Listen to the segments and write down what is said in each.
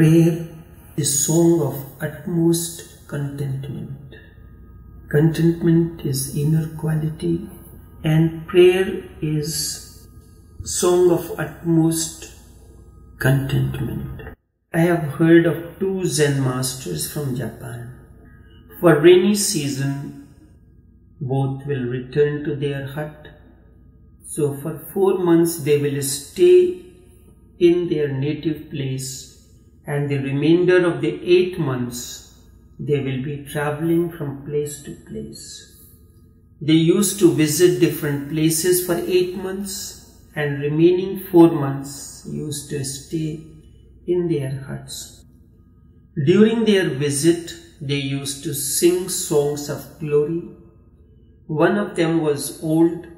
Prayer is a song of utmost contentment. Contentment is inner quality, and prayer is song of utmost contentment. I have heard of two Zen masters from Japan. For rainy season, both will return to their hut. So for 4 months they will stay in their native place, and the remainder of the 8 months they will be traveling from place to place. They used to visit different places for 8 months, and remaining 4 months used to stay in their huts. During their visit, they used to sing songs of glory. One of them was old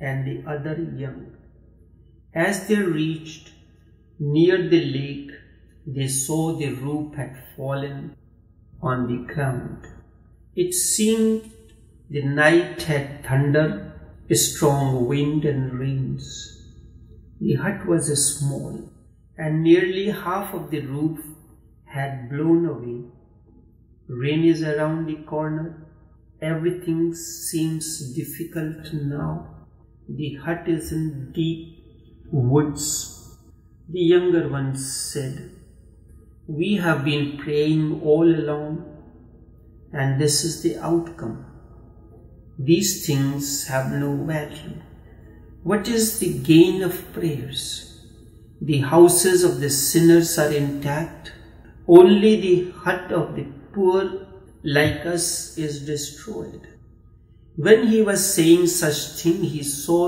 and the other young. As they reached near the lake, they saw the roof had fallen on the ground. It seemed the night had thunder, a strong wind and rains. The hut was small, and nearly half of the roof had blown away. Rain is around the corner. Everything seems difficult now. The hut is in deep woods. The younger one said, "We have been praying all along, and this is the outcome. These things have no value. What is the gain of prayers? The houses of the sinners are intact. Only the hut of the poor like us is destroyed." When he was saying such thing, he saw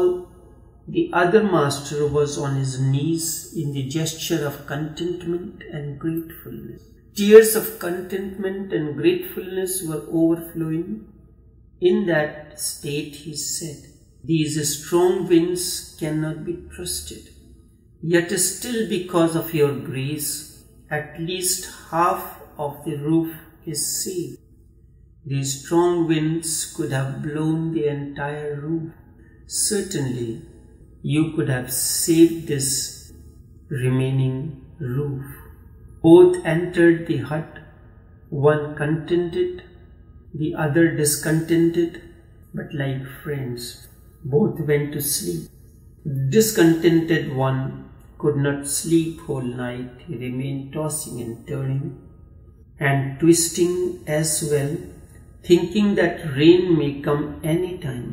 the other master was on his knees in the gesture of contentment and gratefulness. Tears of contentment and gratefulness were overflowing. In that state, he said, "These strong winds cannot be trusted. Yet still, because of your grace, at least half of the roof is saved. These strong winds could have blown the entire roof. Certainly, you could have saved this remaining roof." Both entered the hut, one contented, the other discontented, but like friends. Both went to sleep. The discontented one could not sleep whole night. He remained tossing and turning and twisting as well, thinking that rain may come any time.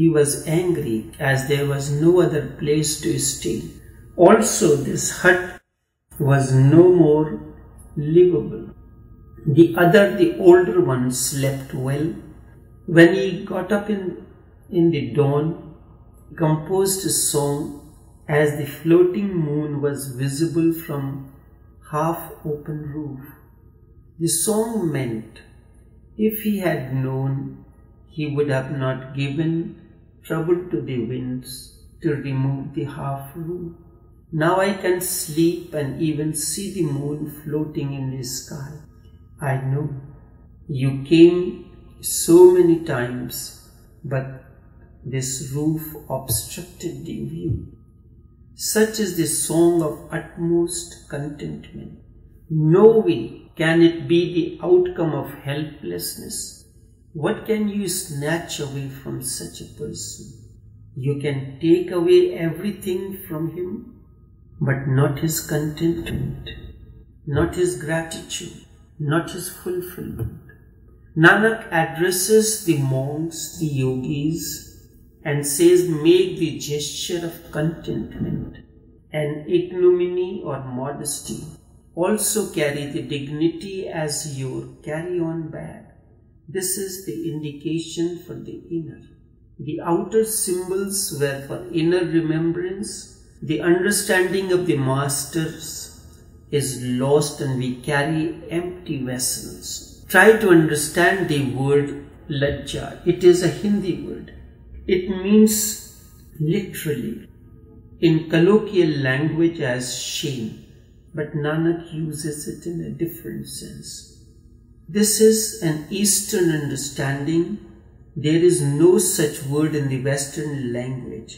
He was angry as there was no other place to stay. Also, this hut was no more livable. The other, the older one, slept well. When he got up in the dawn, he composed a song as the floating moon was visible from half-open roof. The song meant, if he had known, he would have not given trouble to the winds to remove the half-roof. Now I can sleep and even see the moon floating in the sky. I know you came so many times, but this roof obstructed the view. Such is the song of utmost contentment. No way can it be the outcome of helplessness. What can you snatch away from such a person? You can take away everything from him, but not his contentment, not his gratitude, not his fulfillment. Nanak addresses the monks, the yogis, and says, make the gesture of contentment and ignominy or modesty. Also carry the dignity as your carry-on bag. This is the indication for the inner. The outer symbols were for inner remembrance. The understanding of the masters is lost, and we carry empty vessels. Try to understand the word Lajja. It is a Hindi word. It means literally in colloquial language as shame, but Nanak uses it in a different sense. This is an Eastern understanding. There is no such word in the Western language.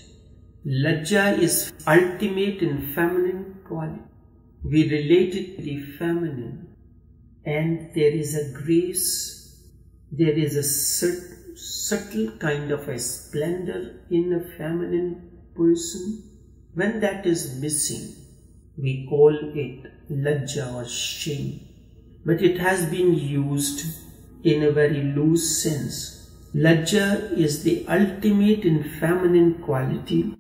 Lajja is ultimate in feminine quality. we relate it to the feminine, and there is a grace, there is a subtle kind of a splendor in a feminine person. When that is missing, we call it Lajja or shame, but it has been used in a very loose sense. Lajja is the ultimate in feminine quality,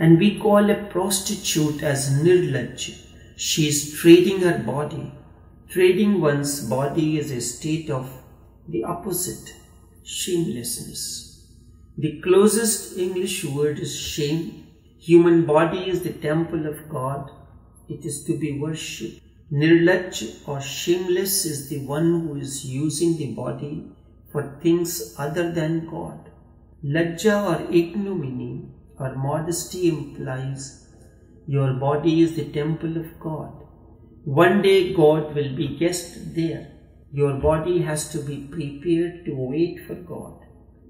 and we call a prostitute as nirlajja. She is trading her body. Trading one's body is a state of the opposite, shamelessness. The closest English word is shame. Human body is the temple of God. It is to be worshipped. Nirlajj or shameless is the one who is using the body for things other than God. Lajja or ignominy or modesty implies your body is the temple of God. One day God will be guest there. Your body has to be prepared to wait for God.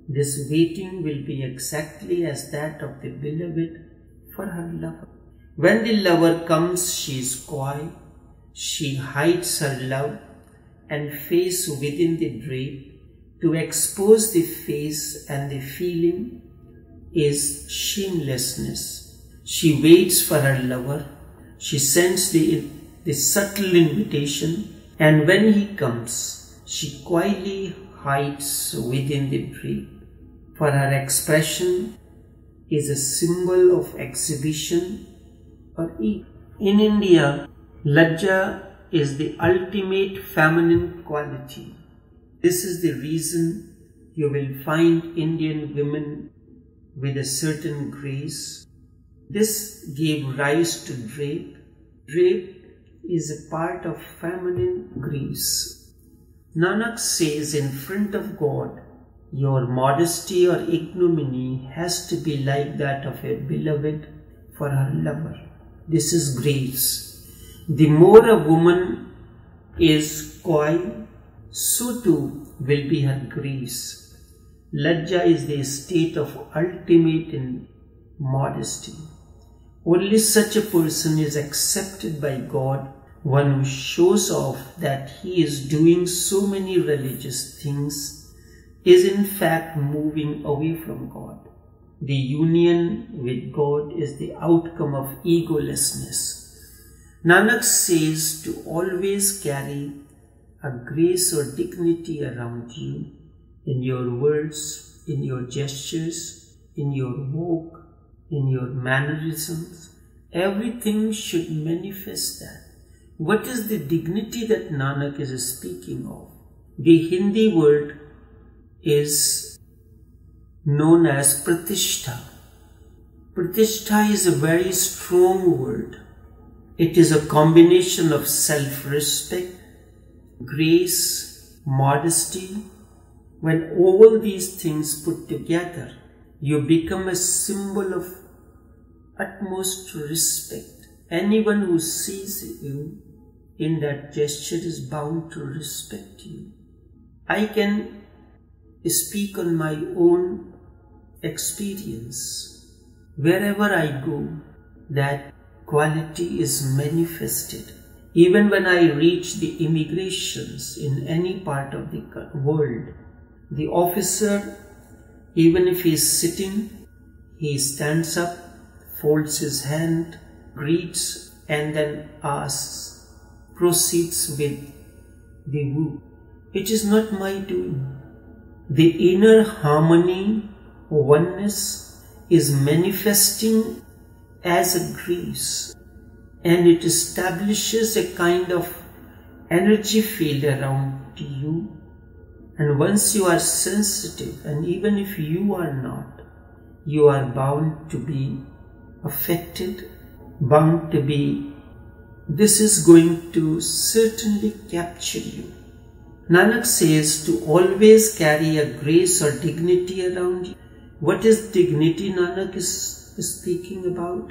This waiting will be exactly as that of the beloved for her lover. When the lover comes, she is coy. She hides her love and face within the drape. To expose the face and the feeling is shamelessness. She waits for her lover. She sends the subtle invitation, and when he comes, she coyly hides within the drape. For her expression is a symbol of exhibition or ego. In India, Lajja is the ultimate feminine quality. This is the reason you will find Indian women with a certain grace. This gave rise to drape. Drape is a part of feminine grace. Nanak says, in front of God, your modesty or ignominy has to be like that of a beloved for her lover. This is grace. The more a woman is coy, so too will be her grace. Lajja is the state of ultimate in modesty. Only such a person is accepted by God, one who shows off that he is doing so many religious things, is in fact moving away from God. The union with God is the outcome of egolessness. Nanak says to always carry a grace or dignity around you, in your words, in your gestures, in your walk, in your mannerisms. Everything should manifest that. What is the dignity that Nanak is speaking of? The Hindi word is known as Pratishtha. Pratishtha is a very strong word. It is a combination of self-respect, grace, modesty. When all these things put together, you become a symbol of utmost respect. Anyone who sees you in that gesture is bound to respect you. I can speak on my own experience. Wherever I go, that quality is manifested. Even when I reach the immigrations in any part of the world, the officer, even if he is sitting, he stands up, folds his hand, greets, and then asks, proceeds with the woo. It is not my doing. The inner harmony, oneness, is manifesting as a grace, and it establishes a kind of energy field around you. And once you are sensitive, and even if you are not, you are bound to be affected, bound to be. This is going to certainly capture you. Nanak says to always carry a grace or dignity around you. What is dignity Nanak is speaking about?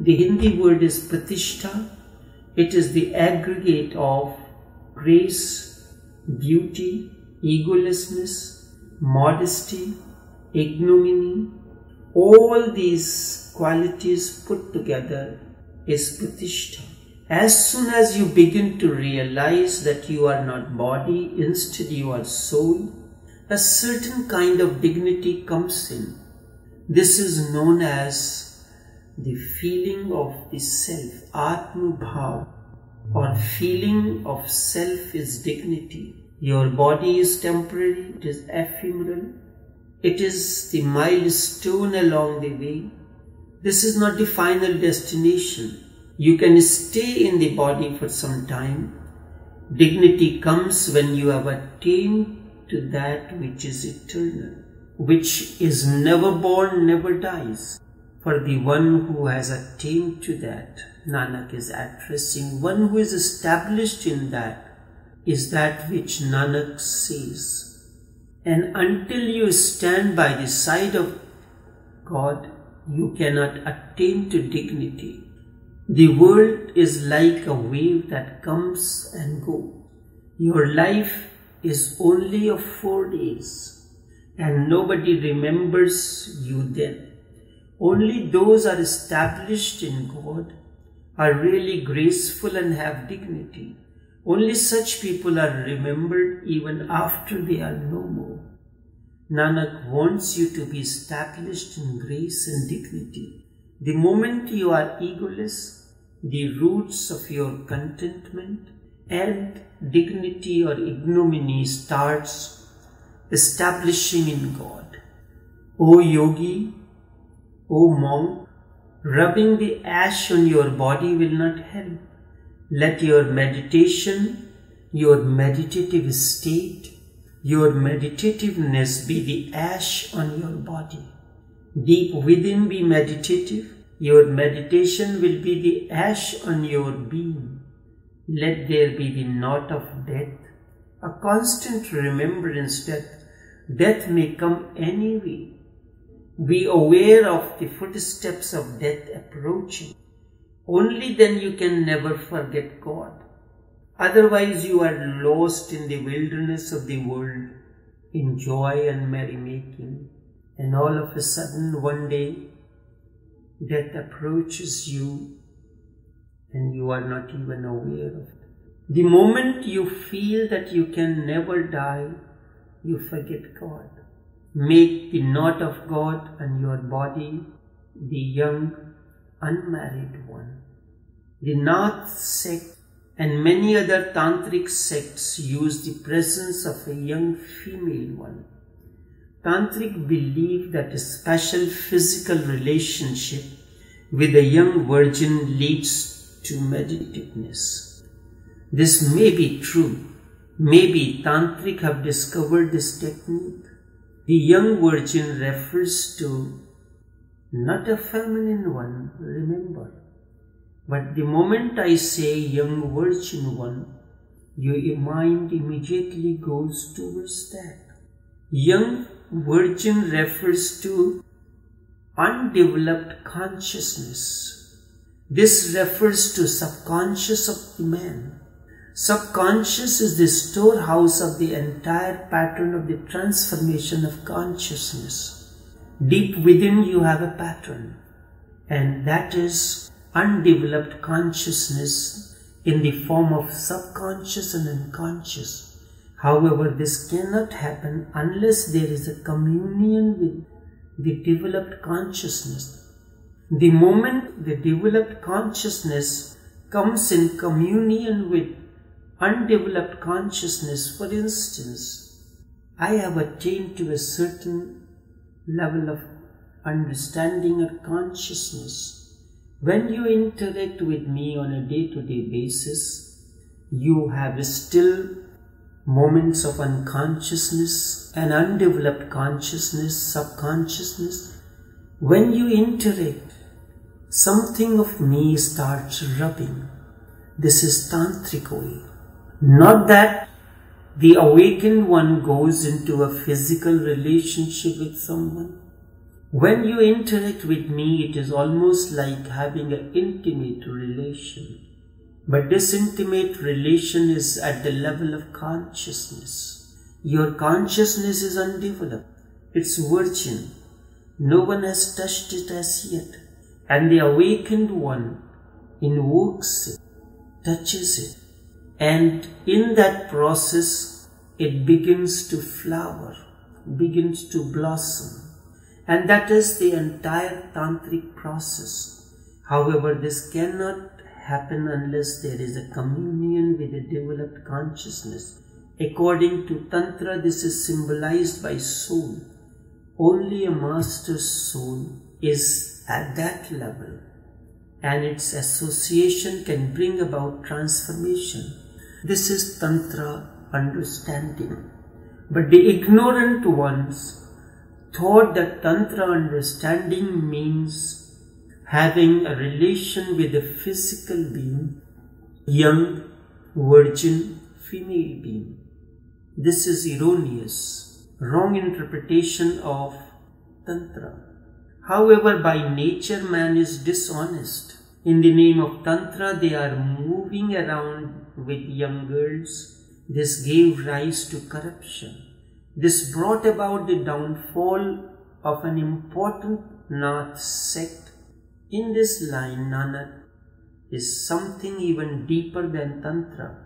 The Hindi word is pratishtha. It is the aggregate of grace, beauty, egolessness, modesty, ignominy. All these qualities put together is pratishtha. As soon as you begin to realize that you are not body, instead you are soul, a certain kind of dignity comes in. This is known as the feeling of the self, Atma Bhav, or feeling of self is dignity. Your body is temporary, it is ephemeral, it is the milestone along the way. This is not the final destination. You can stay in the body for some time. Dignity comes when you have attained to that which is eternal, which is never born, never dies. For the one who has attained to that, Nanak is addressing, one who is established in that is that which Nanak says. And until you stand by the side of God, you cannot attain to dignity. The world is like a wave that comes and goes. Your life is only of 4 days, and nobody remembers you then. Only those are established in God, are really graceful and have dignity. Only such people are remembered even after they are no more. Nanak wants you to be established in grace and dignity. The moment you are egoless, the roots of your contentment and dignity or ignominy starts establishing in God. O yogi, O monk, rubbing the ash on your body will not help. Let your meditation, your meditative state, your meditativeness be the ash on your body. Deep within be meditative, your meditation will be the ash on your being. Let there be the knot of death, a constant remembrance that death may come any way. Be aware of the footsteps of death approaching. Only then you can never forget God. Otherwise you are lost in the wilderness of the world, in joy and merrymaking. And all of a sudden, one day, death approaches you and you are not even aware of it. The moment you feel that you can never die, you forget God. Make the knot of God on your body, the young, unmarried one. The Nath sect and many other tantric sects use the presence of a young female one. Tantric believe that a special physical relationship with a young virgin leads to meditativeness. This may be true. Maybe Tantric have discovered this technique. The young virgin refers to not a feminine one, remember. But the moment I say young virgin one, your mind immediately goes towards that. Young virgin refers to undeveloped consciousness. This refers to subconscious of the man. Subconscious is the storehouse of the entire pattern of the transformation of consciousness. Deep within you have a pattern, and that is undeveloped consciousness in the form of subconscious and unconscious. However, this cannot happen unless there is a communion with the developed consciousness. The moment the developed consciousness comes in communion with undeveloped consciousness, for instance, I have attained to a certain level of understanding or consciousness. When you interact with me on a day-to-day basis, you have still moments of unconsciousness and undeveloped consciousness, subconsciousness. When you interact, something of me starts rubbing. This is tantric way. Not that the awakened one goes into a physical relationship with someone. When you interact with me, it is almost like having an intimate relation. But this intimate relation is at the level of consciousness. Your consciousness is undeveloped. It's virgin. No one has touched it as yet. And the awakened one invokes it. touches it, and in that process it begins to flower, begins to blossom. And that is the entire tantric process. However, this cannot happen unless there is a communion with a developed consciousness. According to Tantra, this is symbolized by soul. Only a master's soul is at that level, and its association can bring about transformation. This is Tantra understanding. But the ignorant ones thought that Tantra understanding means having a relation with a physical being, young, virgin, female being. This is erroneous, wrong interpretation of Tantra. However, by nature man is dishonest. In the name of Tantra, they are moving around with young girls. This gave rise to corruption. This brought about the downfall of an important Nath sect. In this line, Nanak is something even deeper than Tantra.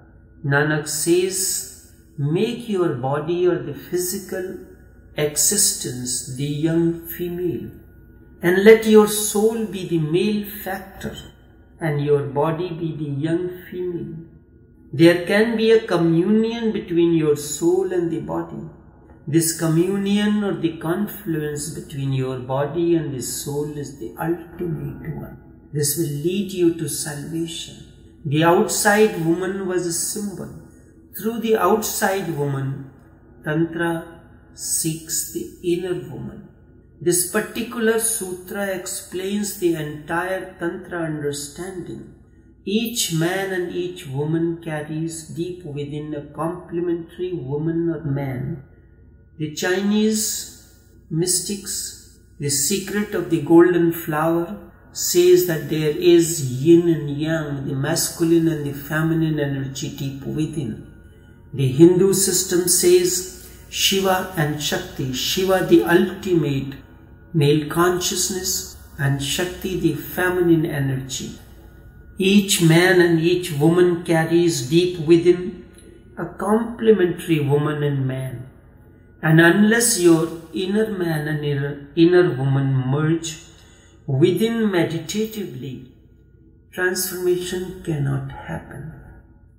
Nanak says, make your body or the physical existence the young female, and let your soul be the male factor and your body be the young female. There can be a communion between your soul and the body. This communion or the confluence between your body and the soul is the ultimate one. This will lead you to salvation. The outside woman was a symbol. Through the outside woman, Tantra seeks the inner woman. This particular sutra explains the entire Tantra understanding. Each man and each woman carries deep within a complementary woman or man. The Chinese mystics, the secret of the golden flower, says that there is yin and yang, the masculine and the feminine energy deep within. The Hindu system says Shiva and Shakti, Shiva the ultimate male consciousness and Shakti the feminine energy. Each man and each woman carries deep within a complementary woman and man. And unless your inner man and inner woman merge within meditatively, transformation cannot happen.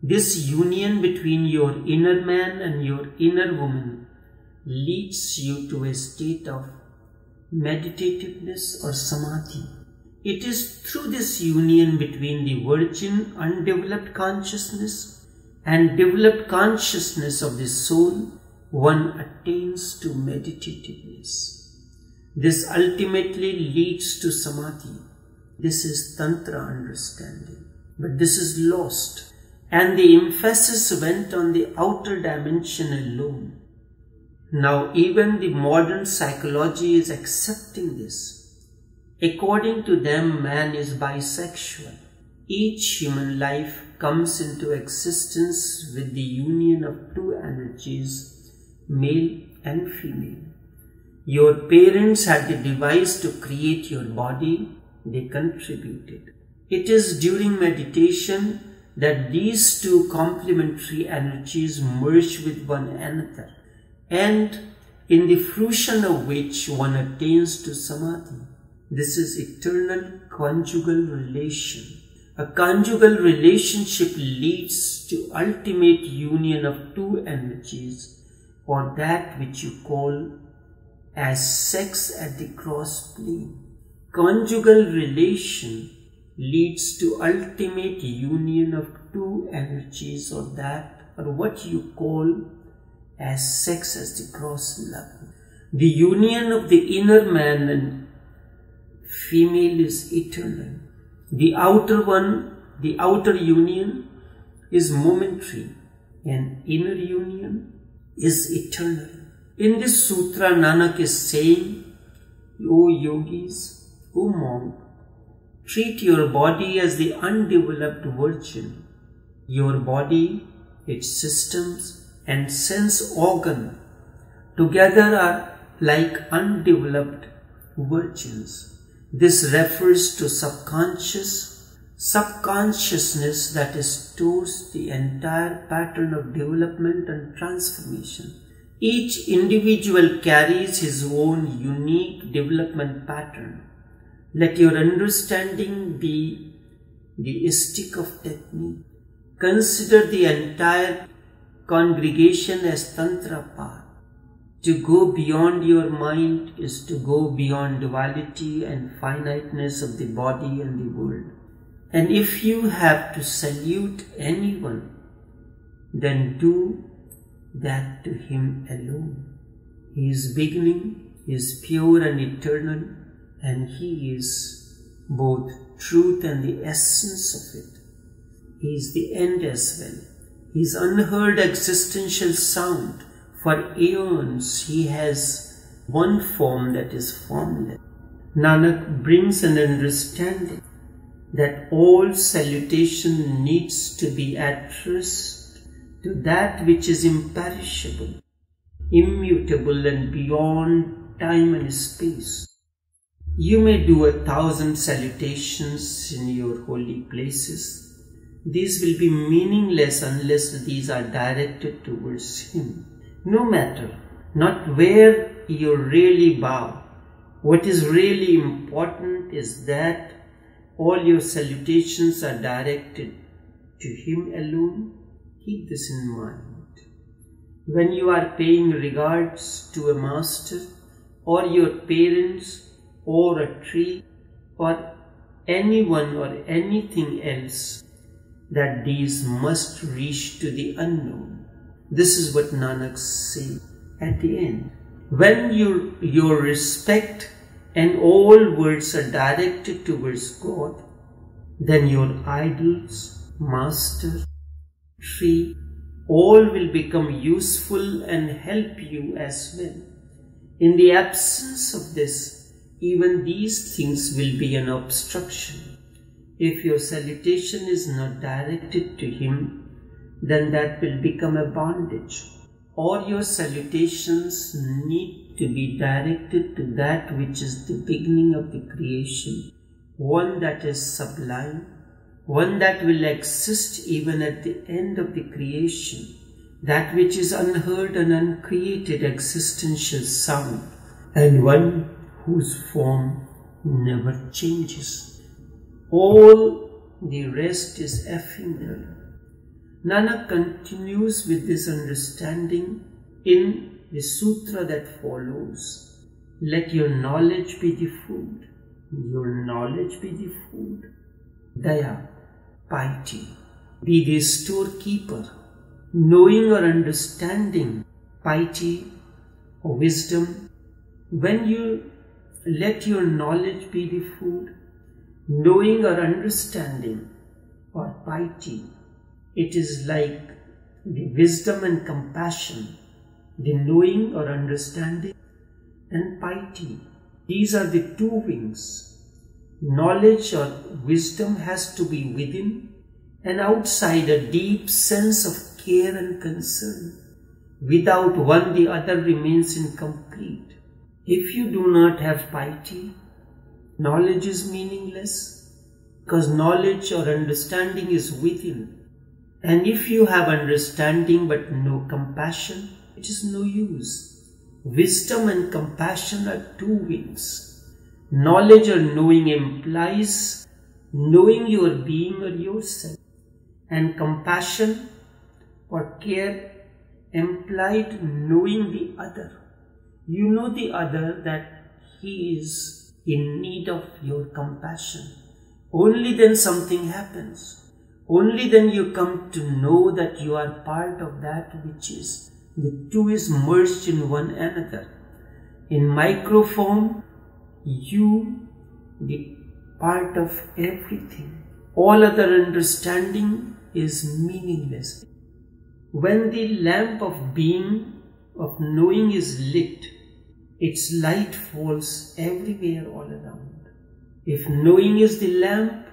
This union between your inner man and your inner woman leads you to a state of meditativeness or samadhi. It is through this union between the virgin undeveloped consciousness and developed consciousness of the soul one attains to meditativeness. This ultimately leads to samadhi. This is Tantra understanding. But this is lost, and the emphasis went on the outer dimension alone. Now even the modern psychology is accepting this. According to them, man is bisexual. Each human life comes into existence with the union of two energies, male and female. Your parents had the device to create your body, they contributed. It is during meditation that these two complementary energies merge with one another, and in the fruition of which one attains to samadhi. This is eternal conjugal relation. A conjugal relationship leads to ultimate union of two energies, or that which you call as sex at the cross plane. Conjugal relation leads to ultimate union of two energies, or that, or what you call as sex at the cross level. The union of the inner man and female is eternal. The outer one, the outer union is momentary, and inner union is eternal. In this sutra, Nanak is saying, O yogis, O monk, treat your body as the undeveloped virgin. Your body, its systems and sense organ together are like undeveloped virgins. This refers to subconscious, subconsciousness that stores the entire pattern of development and transformation. Each individual carries his own unique development pattern. Let your understanding be the stick of technique. Consider the entire congregation as Tantra path. To go beyond your mind is to go beyond duality and finiteness of the body and the world. And if you have to salute anyone, then do that to him alone. He is beginning, he is pure and eternal, and he is both truth and the essence of it. He is the end as well. He is unheard existential sound. For eons he has one form that is formless. Nanak brings an understanding that all salutation needs to be addressed to that which is imperishable, immutable and beyond time and space. You may do 1,000 salutations in your holy places. These will be meaningless unless these are directed towards him. No matter, not where you really bow. What is really important is that all your salutations are directed to him alone. Keep this in mind. When you are paying regards to a master or your parents or a tree or anyone or anything else, that these must reach to the unknown. This is what Nanak said at the end. When your respect and all words are directed towards God, then your idols, master, tree, all will become useful and help you as well. In the absence of this, even these things will be an obstruction. If your salutation is not directed to him, then that will become a bondage. All your salutations need to be directed to that which is the beginning of the creation, one that is sublime, one that will exist even at the end of the creation, that which is unheard and uncreated existential sound, and one whose form never changes. All the rest is ephemeral. Nanak continues with this understanding in the sutra that follows. Let your knowledge be the food. Your knowledge be the food. Daya, piety. Be the storekeeper. Knowing or understanding piety or wisdom. When you let your knowledge be the food, knowing or understanding or piety, it is like the wisdom and compassion, the knowing or understanding and piety. These are the two wings. Knowledge or wisdom has to be within and outside, a deep sense of care and concern. Without one, the other remains incomplete. If you do not have piety, knowledge is meaningless, because knowledge or understanding is within. And if you have understanding but no compassion, it is no use. Wisdom and compassion are two wings. Knowledge or knowing implies knowing your being or yourself. And compassion or care implied knowing the other. You know the other that he is in need of your compassion. Only then something happens. Only then you come to know that you are part of that which is. The two is merged in one another. In micro form, you the part of everything. All other understanding is meaningless. When the lamp of being, of knowing is lit, its light falls everywhere all around. If knowing is the lamp,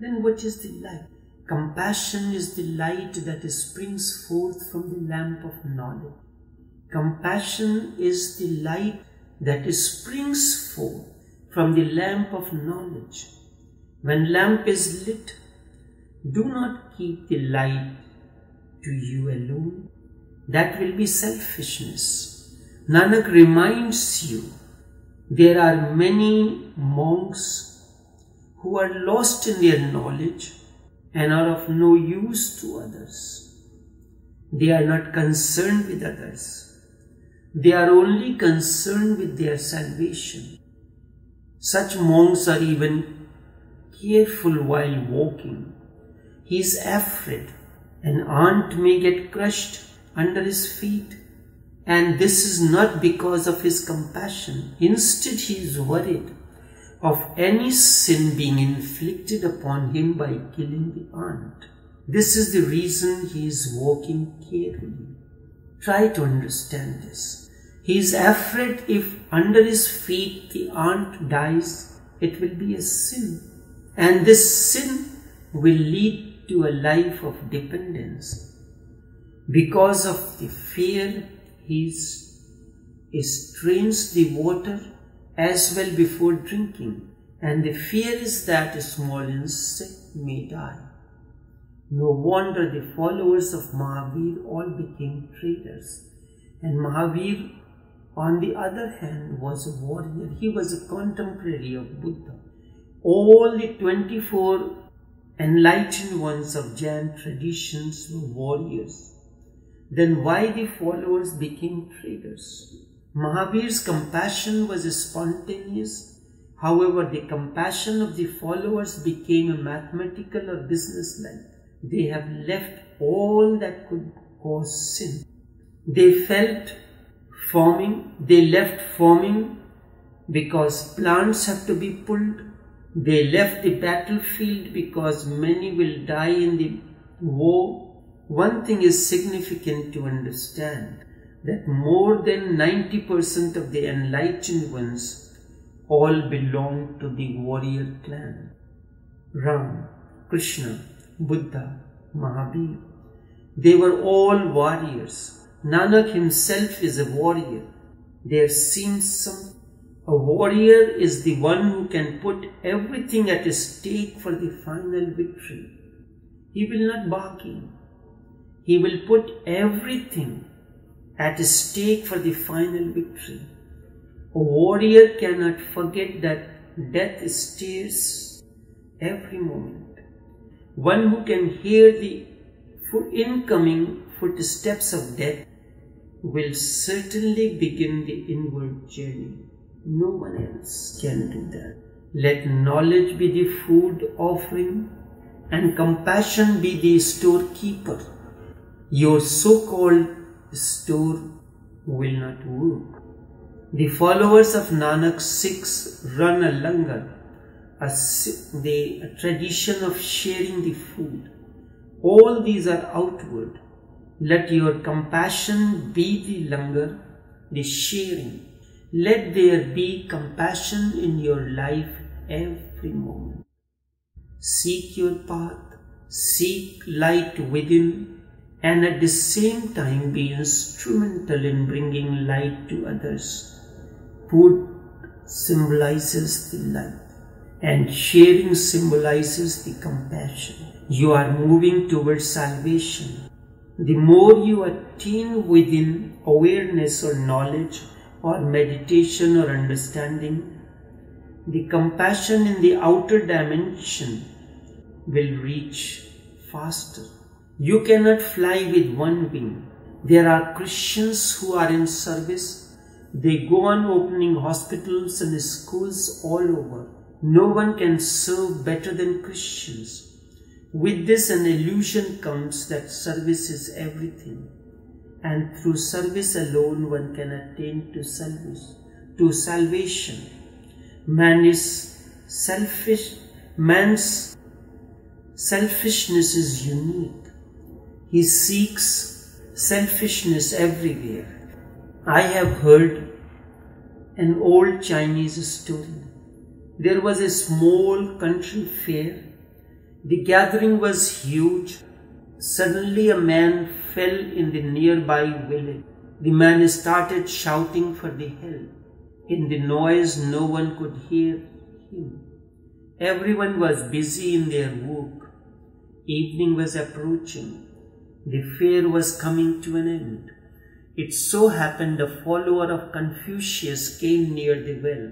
then what is the light? Compassion is the light that springs forth from the lamp of knowledge. Compassion is the light that springs forth from the lamp of knowledge. When lamp is lit, Do not keep the light to you alone. That will be selfishness. Nanak reminds you, there are many monks who are lost in their knowledge and are of no use to others. They are not concerned with others. They are only concerned with their salvation. Such monks are even careful while walking. He is afraid an ant may get crushed under his feet, and this is not because of his compassion. Instead, he is worried of any sin being inflicted upon him by killing the ant. This is the reason he is walking carefully. Try to understand this. He is afraid if under his feet the ant dies, it will be a sin, and this sin will lead to a life of dependence. Because of the fear, he strains the water as well before drinking, and the fear is that a small insect may die. No wonder the followers of Mahavir all became traitors, and Mahavir, on the other hand, was a warrior. He was a contemporary of Buddha. All the 24 enlightened ones of Jain traditions were warriors. Then why the followers became traitors? Mahavir's compassion was spontaneous. However, the compassion of the followers became a mathematical or business-like. They have left all that could cause sin. They left farming because plants have to be pulled. They left the battlefield because many will die in the war. One thing is significant to understand, that more than 90% of the enlightened ones all belong to the warrior clan. Ram, Krishna, Buddha, Mahavir, they were all warriors. Nanak himself is a warrior. There seems a warrior is the one who can put everything at stake for the final victory. He will not bargain. He will put everything at stake for the final victory. A warrior cannot forget that death stares every moment. One who can hear the incoming footsteps of death will certainly begin the inward journey. No one else can do that. Let knowledge be the food offering and compassion be the storekeeper. Your so-called store will not work. The followers of Nanak 6 run a langar, a tradition of sharing the food. All these are outward. Let your compassion be the langar, the sharing. Let there be compassion in your life every moment. Seek your path, seek light within, and at the same time be instrumental in bringing light to others. Food symbolizes the light, and sharing symbolizes the compassion. You are moving towards salvation. The more you attain within awareness or knowledge or meditation or understanding, the compassion in the outer dimension will reach faster. You cannot fly with one wing. There are Christians who are in service. They go on opening hospitals and schools all over. No one can serve better than Christians. With this, an illusion comes that service is everything, and through service alone one can attain to salvation. Man's selfishness is unique. He seeks selfishness everywhere. I have heard an old Chinese story. There was a small country fair. The gathering was huge. Suddenly a man fell in the nearby village. The man started shouting for the help. In the noise, no one could hear him. Everyone was busy in their work. Evening was approaching. The fair was coming to an end. It so happened a follower of Confucius came near the well.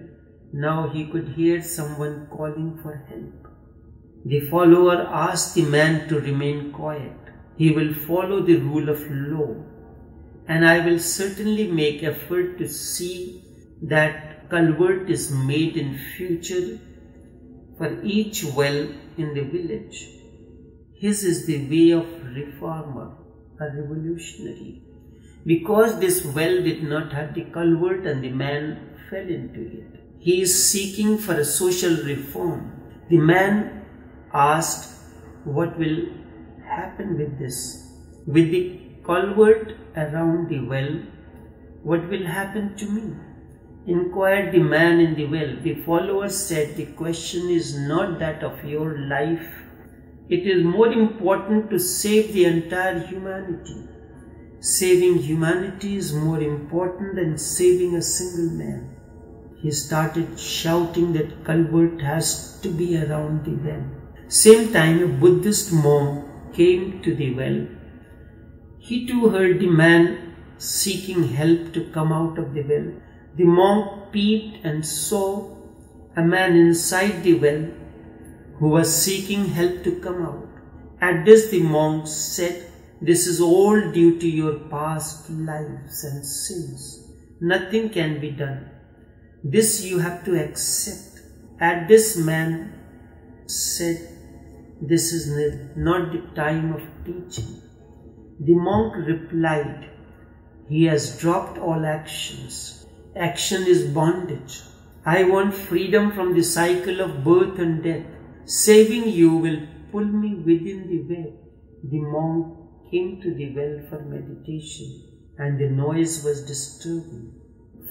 Now he could hear someone calling for help. The follower asked the man to remain quiet. He will follow the rule of law, and I will certainly make effort to see that culvert is made in future for each well in the village. His is the way of reformer, a revolutionary. Because this well did not have the culvert and the man fell into it. He is seeking for a social reform. The man asked, what will happen with this? With the culvert around the well, what will happen to me? Inquired the man in the well. The follower said, the question is not that of your life. It is more important to save the entire humanity. Saving humanity is more important than saving a single man. He started shouting that culvert has to be around the well. Same time, a Buddhist monk came to the well. He too heard the man seeking help to come out of the well. The monk peeped and saw a man inside the well who was seeking help to come out. At this, the monk said, this is all due to your past lives and sins. Nothing can be done. This you have to accept. At this, man said, this is not the time of teaching. The monk replied, he has dropped all actions. Action is bondage. I want freedom from the cycle of birth and death. Saving you will pull me within the well. The monk came to the well for meditation, and the noise was disturbing.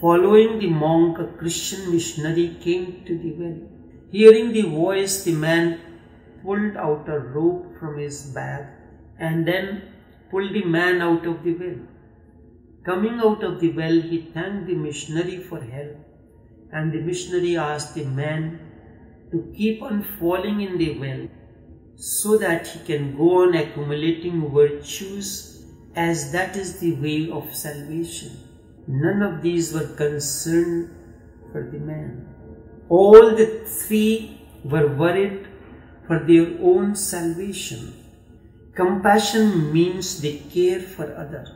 Following the monk, a Christian missionary came to the well. Hearing the voice, the man pulled out a rope from his bag and then pulled the man out of the well. Coming out of the well, he thanked the missionary for help, and the missionary asked the man to keep on falling in the well so that he can go on accumulating virtues, as that is the way of salvation. None of these were concerned for the man. All the three were worried for their own salvation. Compassion means the care for others.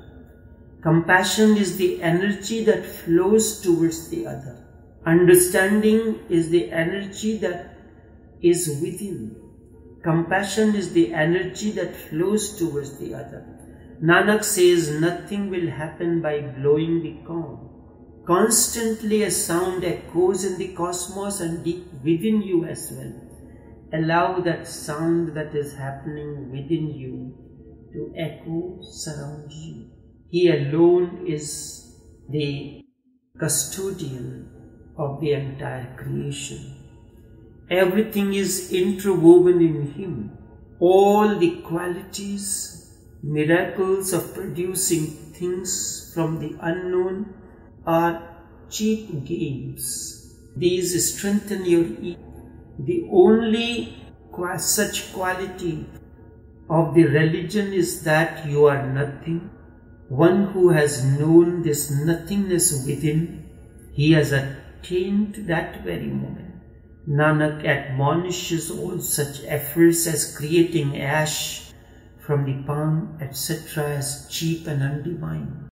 Compassion is the energy that flows towards the other. Understanding is the energy that is within. Compassion is the energy that flows towards the other. Nanak says nothing will happen by blowing the gong. Constantly a sound echoes in the cosmos and deep within you as well. Allow that sound that is happening within you to echo surround you. He alone is the custodian of the entire creation. Everything is interwoven in Him. All the qualities, miracles of producing things from the unknown are cheap games. These strengthen your ego. The only such quality of the religion is that you are nothing. One who has known this nothingness within, he has attained that very moment. Nanak admonishes all such efforts as creating ash from the palm, etc. as cheap and undivine.